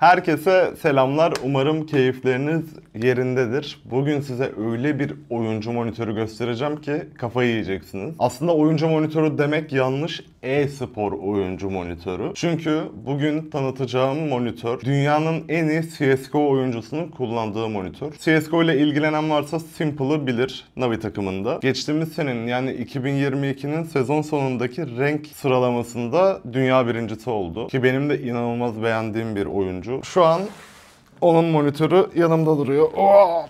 Herkese selamlar. Umarım keyifleriniz yerindedir. Bugün size öyle bir oyuncu monitörü göstereceğim ki kafayı yiyeceksiniz. Aslında oyuncu monitörü demek yanlış. E-spor oyuncu monitörü. Çünkü bugün tanıtacağım monitör dünyanın en iyi CS:GO oyuncusunun kullandığı monitör. CS:GO ile ilgilenen varsa s1mple'ı bilir, Navi takımında. Geçtiğimiz senenin yani 2022'nin sezon sonundaki renk sıralamasında dünya birincisi oldu. Ki benim de inanılmaz beğendiğim bir oyuncu. Şu an onun monitörü yanımda duruyor. Oh!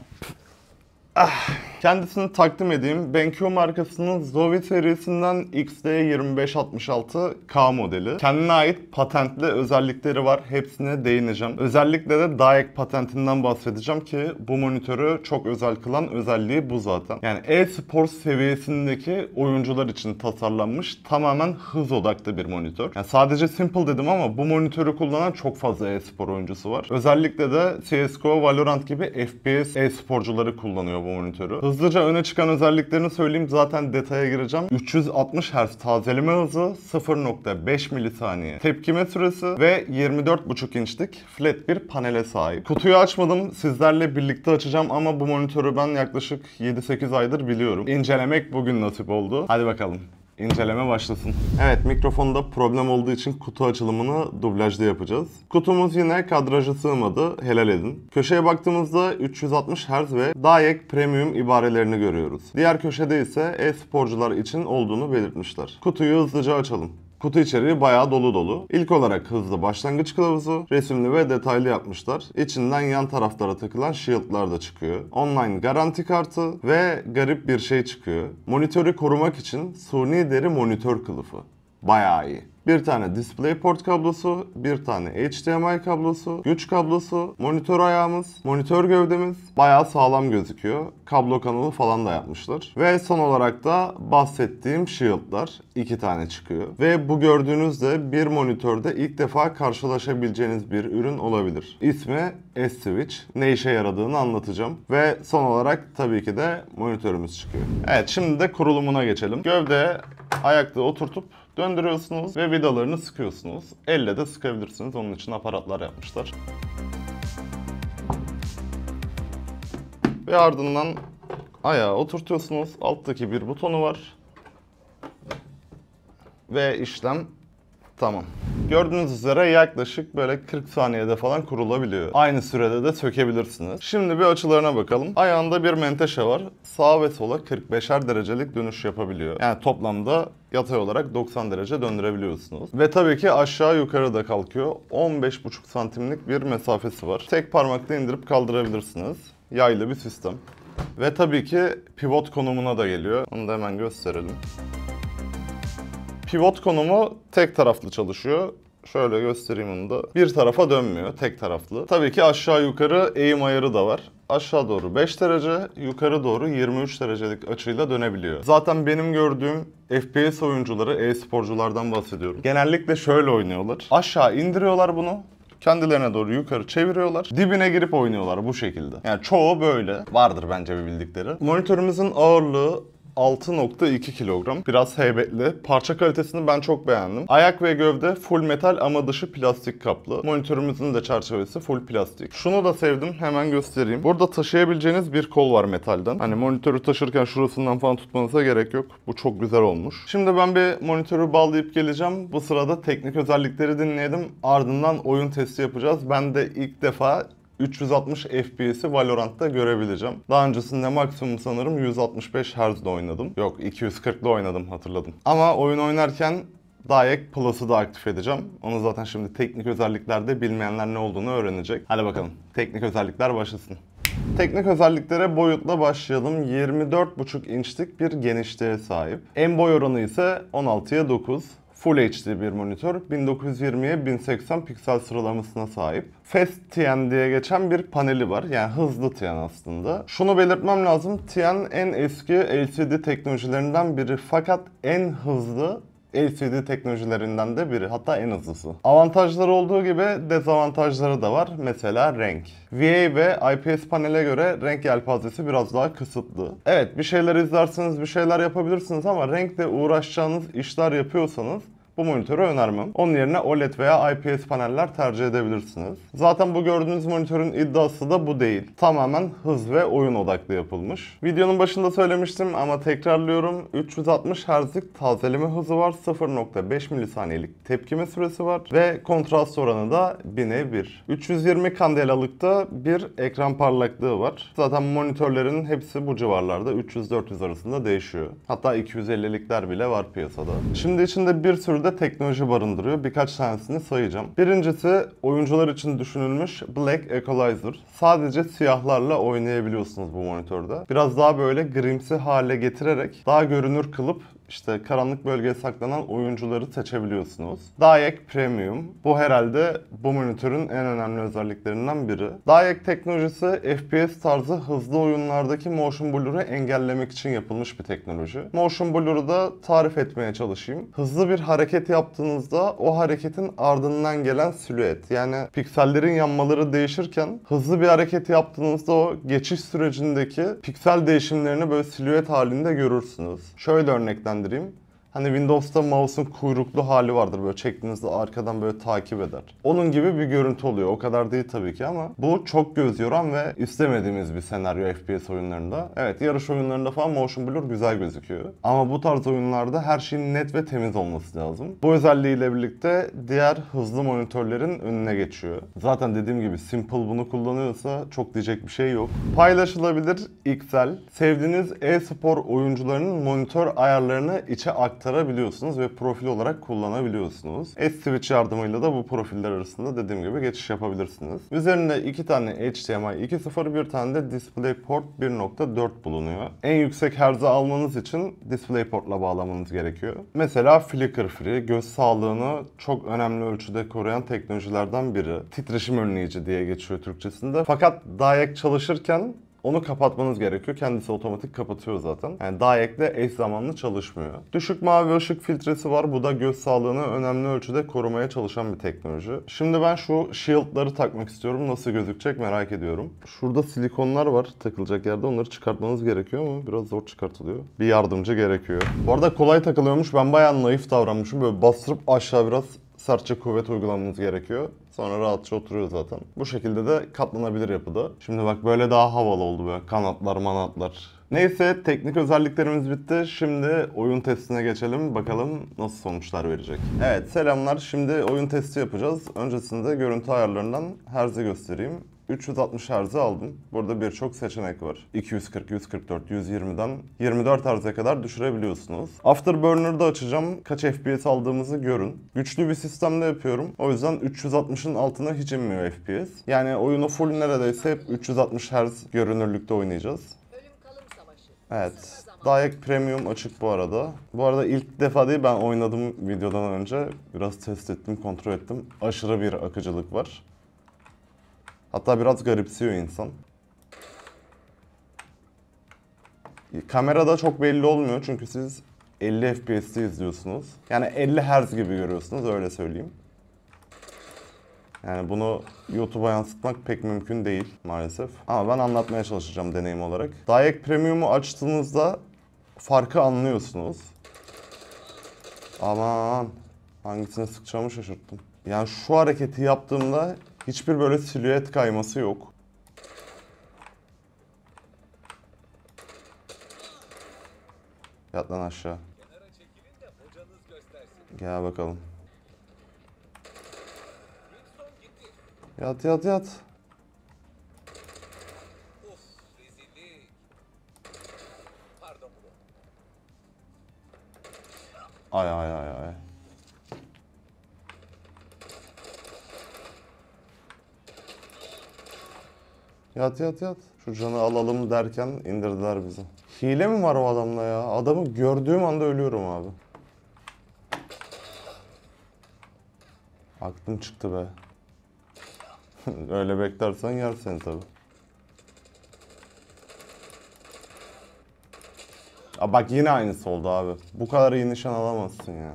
Ah! Kendisini takdim edeyim. BenQ markasının Zowie serisinden XL2566K modeli. Kendine ait patentli özellikleri var. Hepsine değineceğim. Özellikle de DyAc patentinden bahsedeceğim ki bu monitörü çok özel kılan özelliği bu zaten. Yani e-spor seviyesindeki oyuncular için tasarlanmış tamamen hız odaklı bir monitör. Yani sadece s1mple dedim ama bu monitörü kullanan çok fazla e-spor oyuncusu var. Özellikle de CS:GO, Valorant gibi FPS e-sporcuları kullanıyor bu monitörü. Hızlıca öne çıkan özelliklerini söyleyeyim, zaten detaya gireceğim. 360 Hz tazeleme hızı, 0.5 milisaniye tepkime süresi ve 24.5 inçlik flat bir panele sahip. Kutuyu açmadım, sizlerle birlikte açacağım ama bu monitörü ben yaklaşık 7-8 aydır biliyorum. İncelemek bugün nasip oldu. Hadi bakalım. İnceleme başlasın. Evet, mikrofonda problem olduğu için kutu açılımını dublajda yapacağız. Kutumuz yine kadraja sığmadı, helal edin. Köşeye baktığımızda 360 Hz ve DyAc Premium ibarelerini görüyoruz. Diğer köşede ise e-sporcular için olduğunu belirtmişler. Kutuyu hızlıca açalım. Kutu içeriği bayağı dolu dolu. İlk olarak hızlı başlangıç kılavuzu, resimli ve detaylı yapmışlar. İçinden yan taraflara takılan shield'lar da çıkıyor. Online garanti kartı ve garip bir şey çıkıyor. Monitörü korumak için suni deri monitör kılıfı. Bayağı iyi. Bir tane DisplayPort kablosu, bir tane HDMI kablosu, güç kablosu, monitör ayağımız, monitör gövdemiz bayağı sağlam gözüküyor. Kablo kanalı falan da yapmışlar. Ve son olarak da bahsettiğim shield'lar 2 tane çıkıyor. Ve bu gördüğünüz de bir monitörde ilk defa karşılaşabileceğiniz bir ürün olabilir. İsmi S-Switch. Ne işe yaradığını anlatacağım. Ve son olarak tabii ki de monitörümüz çıkıyor. Evet, şimdi de kurulumuna geçelim. Gövdeye ayakta oturtup döndürüyorsunuz ve vidalarını sıkıyorsunuz. Elle de sıkabilirsiniz. Onun için aparatlar yapmışlar. Ve ardından ayağı oturtuyorsunuz. Alttaki bir butonu var. Ve işlem tamam. Gördüğünüz üzere yaklaşık böyle 40 saniyede falan kurulabiliyor. Aynı sürede de sökebilirsiniz. Şimdi bir açılarına bakalım. Ayağında bir menteşe var. Sağa ve sola 45'er derecelik dönüş yapabiliyor. Yani toplamda yatay olarak 90 derece döndürebiliyorsunuz. Ve tabii ki aşağı yukarı da kalkıyor. 15,5 santimlik bir mesafesi var. Tek parmakla indirip kaldırabilirsiniz. Yaylı bir sistem. Ve tabii ki pivot konumuna da geliyor. Onu da hemen gösterelim. Pivot konumu tek taraflı çalışıyor. Şöyle göstereyim onu da. Bir tarafa dönmüyor, tek taraflı. Tabii ki aşağı yukarı eğim ayarı da var. Aşağı doğru 5 derece, yukarı doğru 23 derecelik açıyla dönebiliyor. Zaten benim gördüğüm FPS oyuncuları, e-sporculardan bahsediyorum. Genellikle şöyle oynuyorlar. Aşağı indiriyorlar bunu. Kendilerine doğru yukarı çeviriyorlar. Dibine girip oynuyorlar bu şekilde. Yani çoğu böyle. Vardır bence bir bildikleri. Monitörümüzün ağırlığı 6.2 kilogram. Biraz heybetli. Parça kalitesini ben çok beğendim. Ayak ve gövde full metal ama dışı plastik kaplı. Monitörümüzün de çerçevesi full plastik. Şunu da sevdim. Hemen göstereyim. Burada taşıyabileceğiniz bir kol var metalden. Hani monitörü taşırken şurasından falan tutmanıza gerek yok. Bu çok güzel olmuş. Şimdi ben bir monitörü bağlayıp geleceğim. Bu sırada teknik özellikleri dinleyelim. Ardından oyun testi yapacağız. Ben de ilk defa 360 FPS'i Valorant'ta görebileceğim. Daha öncesinde maksimum sanırım 165 Hz'de oynadım. Yok, 240'da oynadım, hatırladım. Ama oyun oynarken DyAc Plus'ı da aktif edeceğim. Onu zaten şimdi teknik özelliklerde bilmeyenler ne olduğunu öğrenecek. Hadi bakalım, teknik özellikler başlasın. Teknik özelliklere boyutla başlayalım. 24,5 inçlik bir genişliğe sahip. En boy oranı ise 16'ya 9. Full HD bir monitör, 1920'ye 1080 piksel sıralamasına sahip. Fast TN diye geçen bir paneli var. Yani hızlı TN aslında. Şunu belirtmem lazım. TN en eski LCD teknolojilerinden biri fakat en hızlı LCD teknolojilerinden de biri. Hatta en hızlısı. Avantajları olduğu gibi dezavantajları da var. Mesela renk. VA ve IPS panele göre renk yelpazesi biraz daha kısıtlı. Evet, bir şeyler izlersiniz, bir şeyler yapabilirsiniz ama renkle uğraşacağınız işler yapıyorsanız bu bu monitörü önermem. Onun yerine OLED veya IPS paneller tercih edebilirsiniz. Zaten bu gördüğünüz monitörün iddiası da bu değil. Tamamen hız ve oyun odaklı yapılmış. Videonun başında söylemiştim ama tekrarlıyorum. 360 Hz'lik tazeleme hızı var. 0.5 milisaniyelik tepkime süresi var. Ve kontrast oranı da 1000'e 1. 320 kandelalıkta bir ekran parlaklığı var. Zaten monitörlerin hepsi bu civarlarda 300-400 arasında değişiyor. Hatta 250'likler bile var piyasada. Şimdi içinde bir sürü de teknoloji barındırıyor. Birkaç tanesini sayacağım. Birincisi oyuncular için düşünülmüş Black Equalizer. Sadece siyahlarla oynayabiliyorsunuz bu monitörde. Biraz daha böyle grimsi hale getirerek daha görünür kılıp İşte karanlık bölgeye saklanan oyuncuları seçebiliyorsunuz. DyAc Premium. Bu herhalde bu monitörün en önemli özelliklerinden biri. DyAc teknolojisi FPS tarzı hızlı oyunlardaki motion blur'u engellemek için yapılmış bir teknoloji. Motion blur'u da tarif etmeye çalışayım. Hızlı bir hareket yaptığınızda o hareketin ardından gelen silüet. Yani piksellerin yanmaları değişirken hızlı bir hareket yaptığınızda o geçiş sürecindeki piksel değişimlerini böyle silüet halinde görürsünüz. Şöyle örnekten hani Windows'ta mouse'un kuyruklu hali vardır, böyle çektiğinizde arkadan böyle takip eder. Onun gibi bir görüntü oluyor. O kadar değil tabii ki ama bu çok göz yoran ve istemediğimiz bir senaryo FPS oyunlarında. Evet, yarış oyunlarında falan motion blur güzel gözüküyor. Ama bu tarz oyunlarda her şeyin net ve temiz olması lazım. Bu özelliğiyle birlikte diğer hızlı monitörlerin önüne geçiyor. Zaten dediğim gibi s1mple bunu kullanıyorsa çok diyecek bir şey yok. Paylaşılabilir XL. Sevdiğiniz e-spor oyuncularının monitör ayarlarını içe aktarabiliyorsunuz ve profil olarak kullanabiliyorsunuz. S-Switch yardımıyla da bu profiller arasında dediğim gibi geçiş yapabilirsiniz. Üzerinde 2 tane HDMI 2.0, bir tane de DisplayPort 1.4 bulunuyor. En yüksek herzi almanız için DisplayPort'la bağlamanız gerekiyor. Mesela Flicker Free, göz sağlığını çok önemli ölçüde koruyan teknolojilerden biri. Titreşim önleyici diye geçiyor Türkçesinde. Fakat DyAc çalışırken onu kapatmanız gerekiyor. Kendisi otomatik kapatıyor zaten. Yani DyAc'le eş zamanlı çalışmıyor. Düşük mavi ışık filtresi var. Bu da göz sağlığını önemli ölçüde korumaya çalışan bir teknoloji. Şimdi ben şu shield'ları takmak istiyorum. Nasıl gözükecek merak ediyorum. Şurada silikonlar var takılacak yerde. Onları çıkartmanız gerekiyor ama biraz zor çıkartılıyor. Bir yardımcı gerekiyor. Bu arada kolay takılıyormuş. Ben bayağı naif davranmışım. Böyle bastırıp aşağı biraz sertçe kuvvet uygulamanız gerekiyor. Sonra rahatça oturuyor zaten. Bu şekilde de katlanabilir yapıda. Şimdi bak böyle daha havalı oldu böyle. Kanatlar manatlar. Neyse, teknik özelliklerimiz bitti. Şimdi oyun testine geçelim. Bakalım nasıl sonuçlar verecek. Evet selamlar. Şimdi oyun testi yapacağız. Öncesinde görüntü ayarlarından herzi göstereyim. 360 Hz'ı aldım. Burada birçok seçenek var. 240, 144, 120'den 24 Hz'e kadar düşürebiliyorsunuz. Afterburner'ı da açacağım. Kaç FPS aldığımızı görün. Güçlü bir sistemde yapıyorum. O yüzden 360'ın altına hiç inmiyor FPS. Yani oyunu full neredeyse hep 360 Hz görünürlükte oynayacağız. Evet. DyAc Premium açık bu arada. Bu arada ilk defa değil, ben oynadım videodan önce. Biraz test ettim, kontrol ettim. Aşırı bir akıcılık var. Hatta biraz garipsiyor insan. Kamerada çok belli olmuyor çünkü siz 50 FPS'te izliyorsunuz. Yani 50 Hz gibi görüyorsunuz, öyle söyleyeyim. Yani bunu YouTube'a yansıtmak pek mümkün değil maalesef. Ama ben anlatmaya çalışacağım deneyim olarak. DyAc Premium'u açtığınızda farkı anlıyorsunuz. Aman, hangisine sıkacağımı şaşırttım. Yani şu hareketi yaptığımda hiçbir böyle silüet kayması yok. Yat lan aşağı. Gel bakalım. Yat yat yat. Ay ay ay ay. Yat yat yat. Şu canı alalım derken indirdiler bizi. Hile mi var o adamla ya? Adamı gördüğüm anda ölüyorum abi. Aklım çıktı be. Öyle beklersen yer seni tabii. Aa, bak yine aynısı oldu abi. Bu kadar iyi nişan alamazsın ya.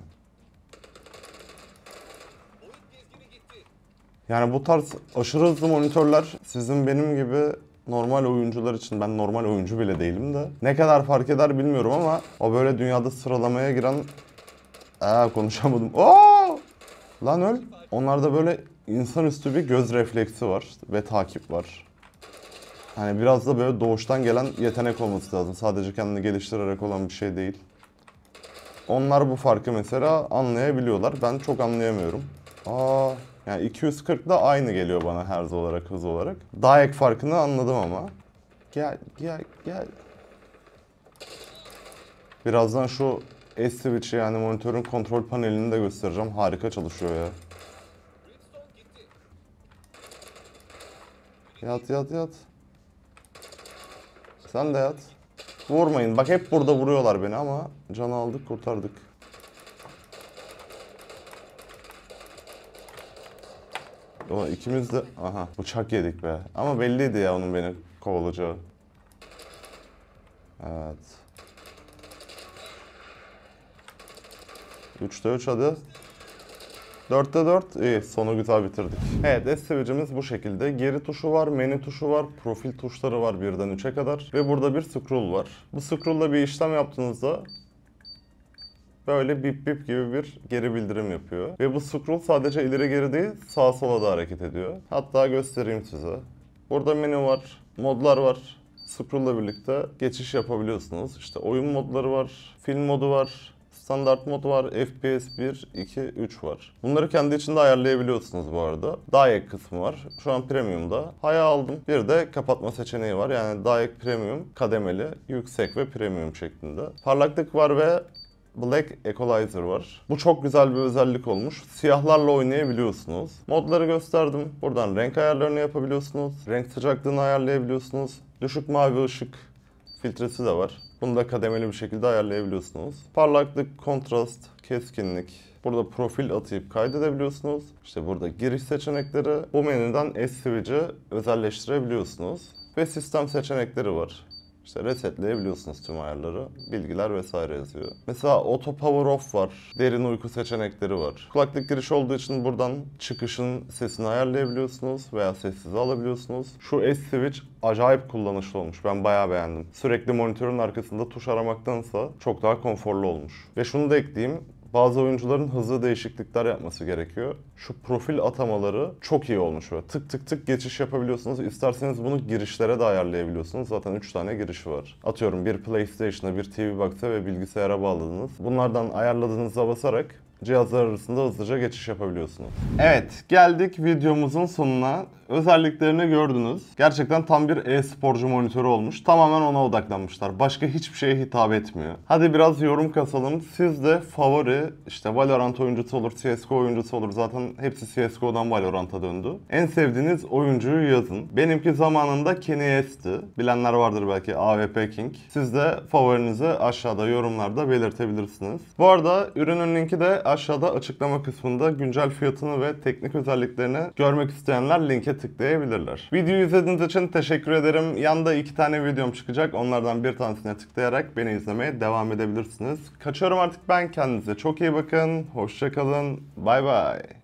Yani bu tarz aşırı hızlı monitörler sizin benim gibi normal oyuncular için, ben normal oyuncu bile değilim de, ne kadar fark eder bilmiyorum ama o böyle dünyada sıralamaya giren Konuşamadım. Oo! Lan öl. Onlarda böyle insanüstü bir göz refleksi var ve takip var. Hani biraz da böyle doğuştan gelen yetenek olması lazım. Sadece kendini geliştirerek olan bir şey değil. Onlar bu farkı mesela anlayabiliyorlar. Ben çok anlayamıyorum. Yani 240 da aynı geliyor bana herz olarak, hız olarak. DyAc farkını anladım ama. Gel. Birazdan şu S-Switch'i yani monitörün kontrol panelini de göstereceğim. Harika çalışıyor ya. Yat. Sen de yat. Vurmayın. Bak hep burada vuruyorlar beni ama canı aldık, kurtardık. O ikimiz de... Aha, bıçak yedik be. Ama belliydi ya onun beni kovalacağı. Evet. 3'te 3 hadi. 4'te 4. İyi, sonu güzel bitirdik. Evet, S-Switch'imiz bu şekilde. Geri tuşu var, menü tuşu var, profil tuşları var 1'den 3'e kadar. Ve burada bir scroll var. Bu scroll'la bir işlem yaptığınızda böyle bip bip gibi bir geri bildirim yapıyor. Ve bu scroll sadece ileri geri değil, sağa sola da hareket ediyor. Hatta göstereyim size. Burada menü var, modlar var. Scroll'la birlikte geçiş yapabiliyorsunuz. İşte oyun modları var, film modu var. Standart mod var, FPS 1, 2, 3 var. Bunları kendi içinde ayarlayabiliyorsunuz bu arada. DyAc kısmı var. Şu an Premium'da. Haya aldım. Bir de kapatma seçeneği var. Yani DyAc Premium kademeli, yüksek ve Premium şeklinde. Parlaklık var ve Black Equalizer var. Bu çok güzel bir özellik olmuş. Siyahlarla oynayabiliyorsunuz. Modları gösterdim. Buradan renk ayarlarını yapabiliyorsunuz. Renk sıcaklığını ayarlayabiliyorsunuz. Düşük mavi ışık filtresi de var. Bunu da kademeli bir şekilde ayarlayabiliyorsunuz. Parlaklık, kontrast, keskinlik. Burada profil atayıp kaydedebiliyorsunuz. İşte burada giriş seçenekleri. Bu menüden S-Switch'i özelleştirebiliyorsunuz. Ve sistem seçenekleri var. İşte resetleyebiliyorsunuz tüm ayarları. Bilgiler vesaire yazıyor. Mesela auto power off var. Derin uyku seçenekleri var. Kulaklık girişi olduğu için buradan çıkışın sesini ayarlayabiliyorsunuz veya sessize alabiliyorsunuz. Şu S-Switch acayip kullanışlı olmuş. Ben bayağı beğendim. Sürekli monitörün arkasında tuş aramaktansa çok daha konforlu olmuş. Ve şunu da ekleyeyim. Bazı oyuncuların hızlı değişiklikler yapması gerekiyor. Şu profil atamaları çok iyi olmuş. Böyle tık tık tık geçiş yapabiliyorsunuz. İsterseniz bunu girişlere de ayarlayabiliyorsunuz. Zaten 3 tane giriş var. Atıyorum bir PlayStation'a, bir TV Box'a ve bilgisayara bağladınız. Bunlardan ayarladığınıza basarak cihazlar arasında hızlıca geçiş yapabiliyorsunuz. Evet, geldik videomuzun sonuna. Özelliklerini gördünüz. Gerçekten tam bir e-sporcu monitörü olmuş. Tamamen ona odaklanmışlar. Başka hiçbir şeye hitap etmiyor. Hadi biraz yorum kasalım. Siz de favori, işte Valorant oyuncusu olur, CS:GO oyuncusu olur. Zaten hepsi CS:GO'dan Valorant'a döndü. En sevdiğiniz oyuncuyu yazın. Benimki zamanında Kenny S'ti. Bilenler vardır belki, AWP King. Siz de favorinizi aşağıda yorumlarda belirtebilirsiniz. Bu arada ürünün linki de aşağıda açıklama kısmında. Güncel fiyatını ve teknik özelliklerini görmek isteyenler linke tıklayabilirler. Videoyu izlediğiniz için teşekkür ederim. Yanda 2 tane videom çıkacak. Onlardan bir tanesine tıklayarak beni izlemeye devam edebilirsiniz. Kaçıyorum artık ben. Kendinize çok iyi bakın. Hoşça kalın. Bay bay.